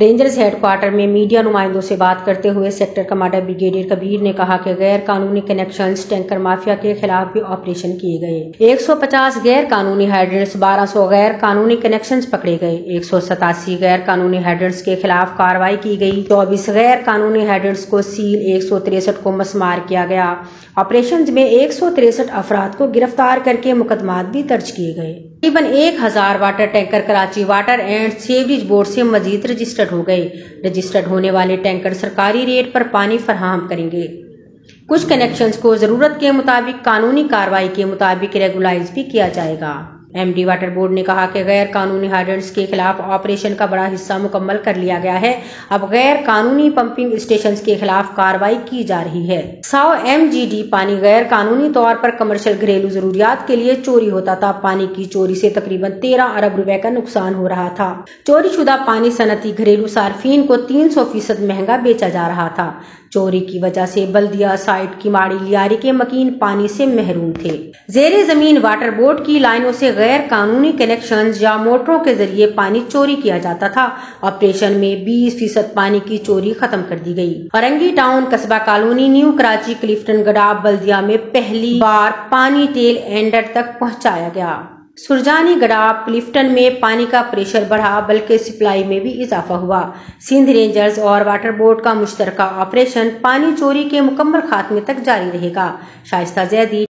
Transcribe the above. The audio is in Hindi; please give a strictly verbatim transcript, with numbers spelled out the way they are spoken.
रेंजर्स हेडक्वार्टर में मीडिया नुमाइंदों से बात करते हुए सेक्टर कमांडर ब्रिगेडियर कबीर ने कहा कि गैर कानूनी कनेक्शन टैंकर माफिया के खिलाफ भी ऑपरेशन किए गए। एक सौ पचास गैर कानूनी हाइड्रेंट्स, बारह सौ गैर कानूनी कनेक्शन पकड़े गए, एक सौ सतासी गैर कानूनी हाइड्रेंट्स के खिलाफ कार्रवाई की गई, चौबीस गैर कानूनी हाइड्रेंट्स को सील, एक सौ तिरसठ को मसमार किया गया। ऑपरेशन में एक सौ तिरसठ अफराद को गिरफ्तार करके मुकदमा भी दर्ज किए गए। तकरीबन एक हजार water tanker Karachi water and sewerage board से मजीद रजिस्टर्ड हो गए। रजिस्टर्ड होने वाले टैंकर सरकारी रेट पर पानी फराहम करेंगे। कुछ कनेक्शंस को जरूरत के मुताबिक कानूनी कार्रवाई के मुताबिक रेगुलाइज भी किया जाएगा। एमडी वाटर बोर्ड ने कहा कि गैर कानूनी हाइड्रेंट्स के खिलाफ ऑपरेशन का बड़ा हिस्सा मुकम्मल कर लिया गया है। अब गैर कानूनी पंपिंग स्टेशंस के खिलाफ कार्रवाई की जा रही है। सौ एमजीडी पानी गैर कानूनी तौर पर कमर्शियल घरेलू जरूरियात के लिए चोरी होता था। पानी की चोरी से तकरीबन तेरह अरब रुपए का नुकसान हो रहा था। चोरी शुदा पानी सनती घरेलू सार्फिन को तीन सौ फीसद महंगा बेचा जा रहा था। चोरी की वजह से बल्दिया साइड की माड़ी लियारी के मकीन पानी से महरूम थे। जेर जमीन वाटर बोर्ड की लाइनों से गैर कानूनी कनेक्शन या मोटरों के जरिए पानी चोरी किया जाता था। ऑपरेशन में बीस फीसद पानी की चोरी खत्म कर दी गई। Orangi town, Qasba colony, new Karachi, Clifton, Gadap, Baldia में पहली बार पानी टेल एंडर तक पहुँचाया गया। सुरजानी, गडाब, क्लिफ्टन में पानी का प्रेशर बढ़ा, बल्कि सप्लाई में भी इजाफा हुआ। सिंध रेंजर्स और वाटर बोर्ड का मुश्तरका ऑपरेशन पानी चोरी के मुकम्मल खात्मे तक जारी रहेगा। शाइस्ता जैदी।